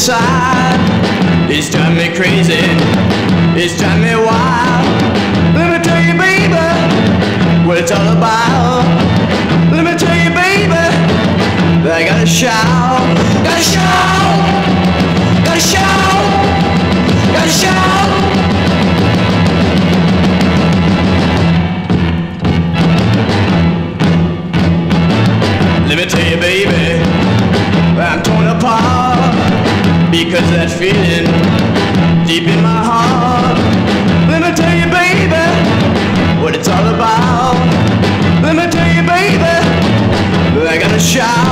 inside. It's driving me crazy, it's driving me wild. Let me tell you, baby, what it's all about. Let me tell you, baby, that I gotta shout. Gotta shout, gotta shout, gotta shout. Let me tell you, baby, I'm torn apart because of that feeling deep in my heart. Let me tell you, baby, what it's all about. Let me tell you, baby, that I gotta shout.